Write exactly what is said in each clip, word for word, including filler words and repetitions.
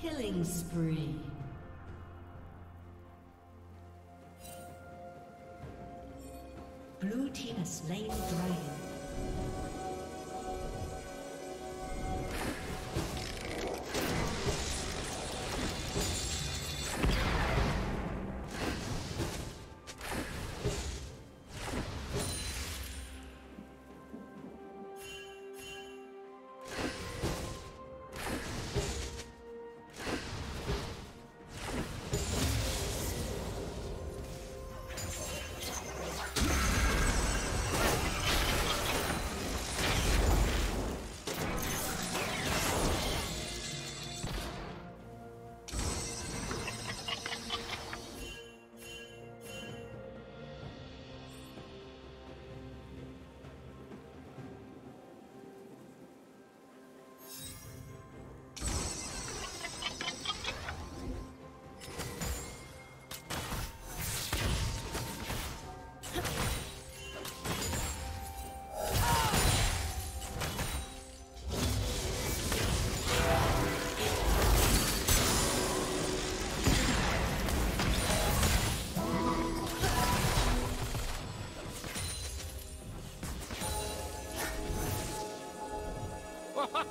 Killing spree. Blue team has slain the dragon.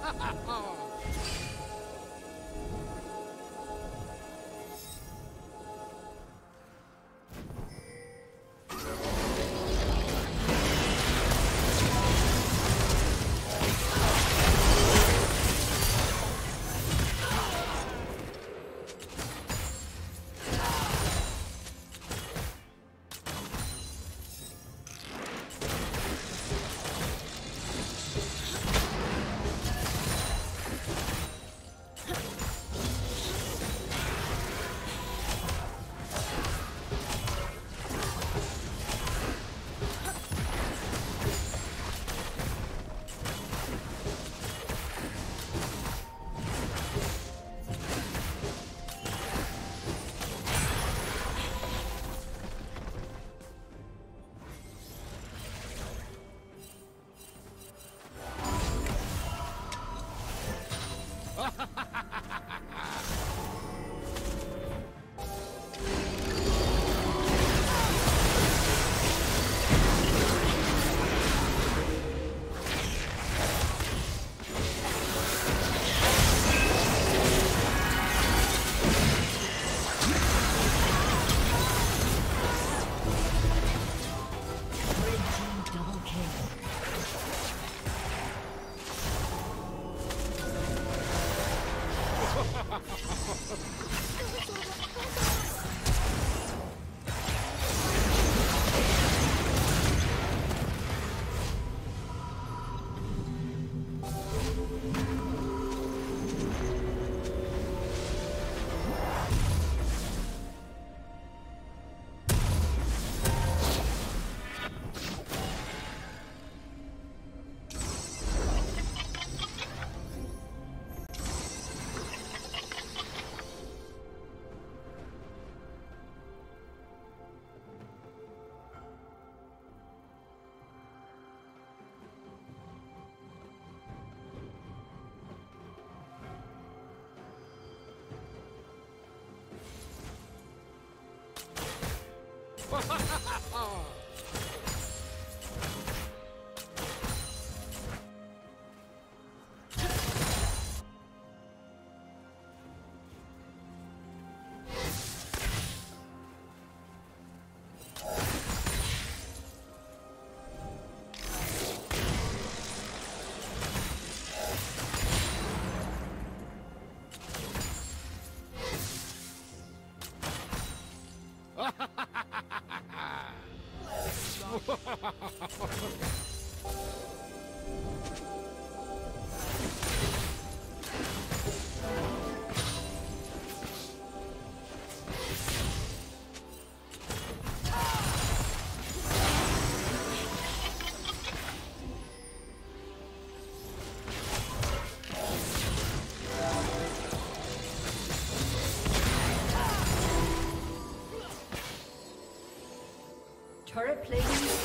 Ha ha ha ha! Turret plating is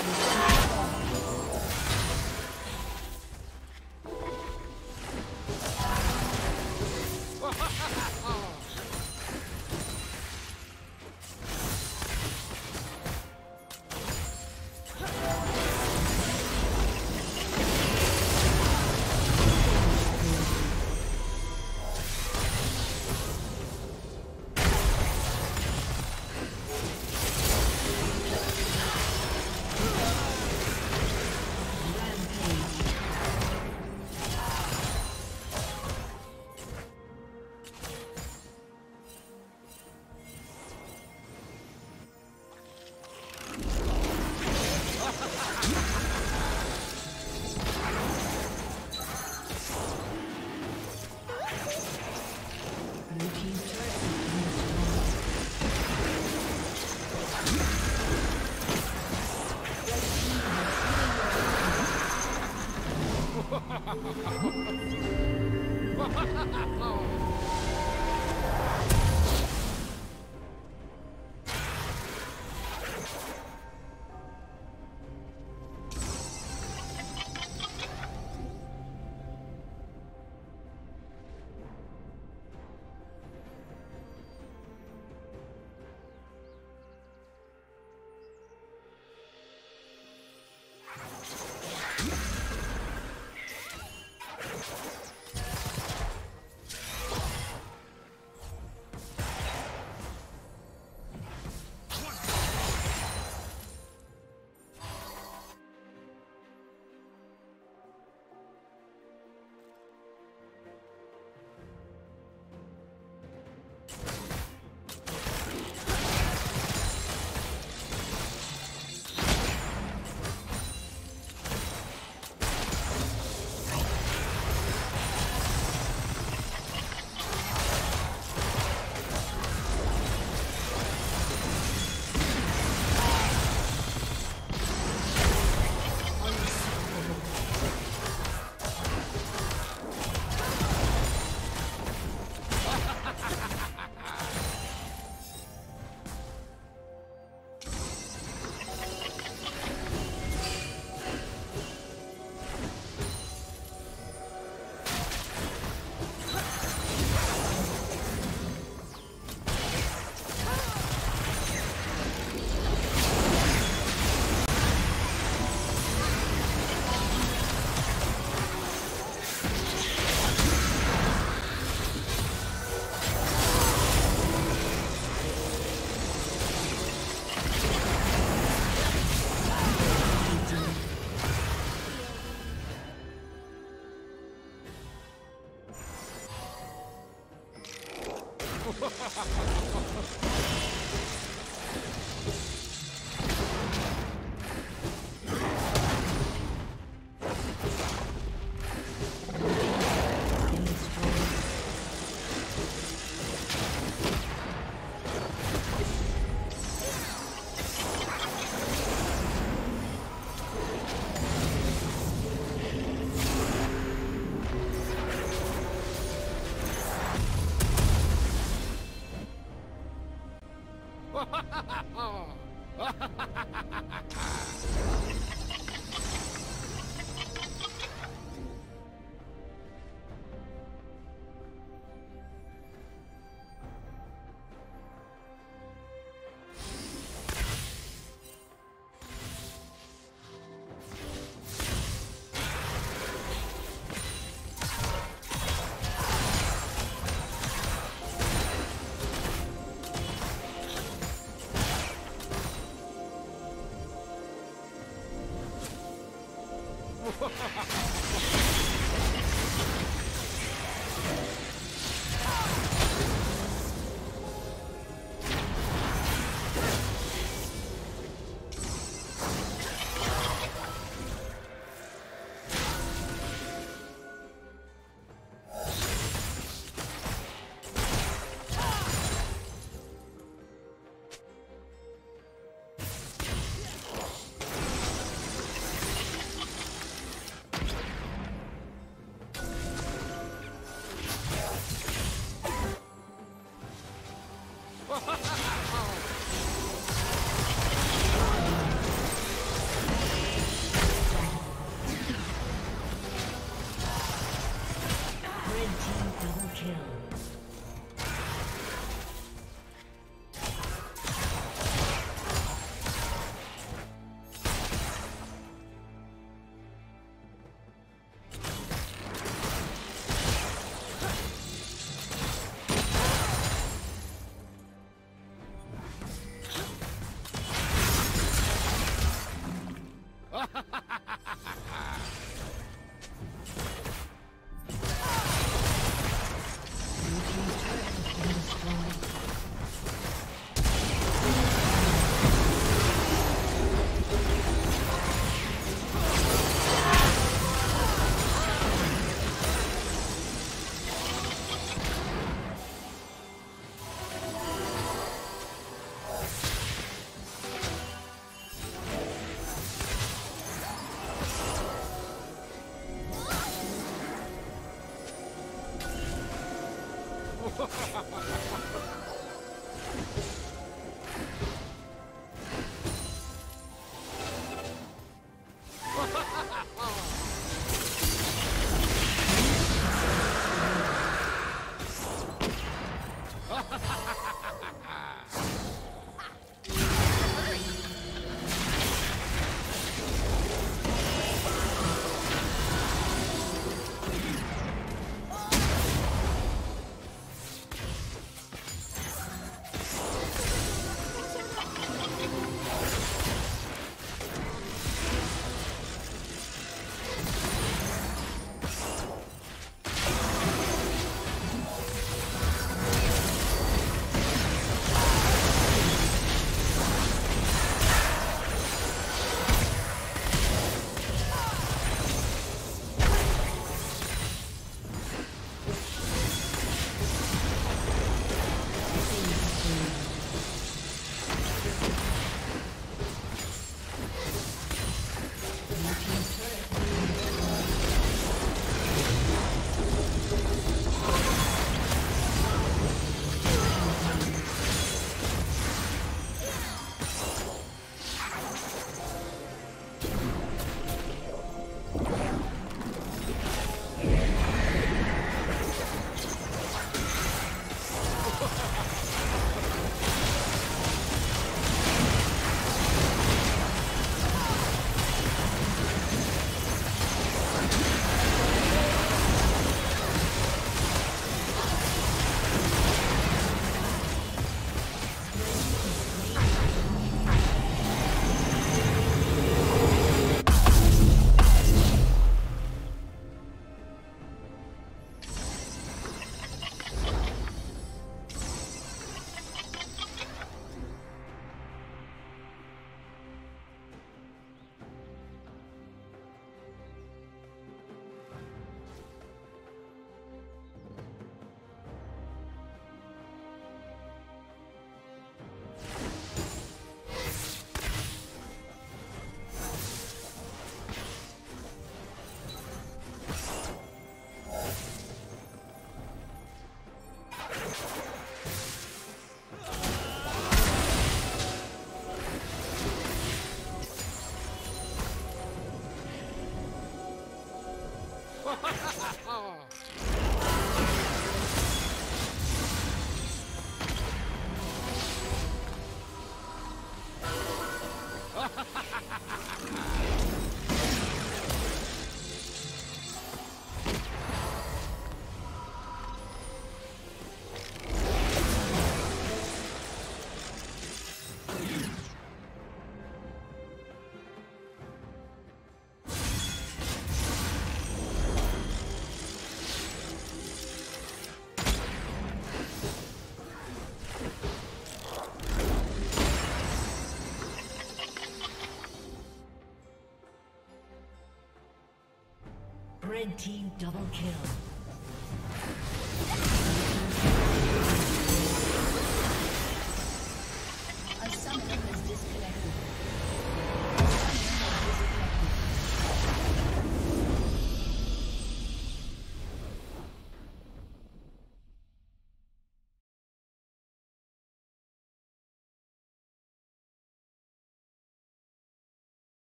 Red team double kill.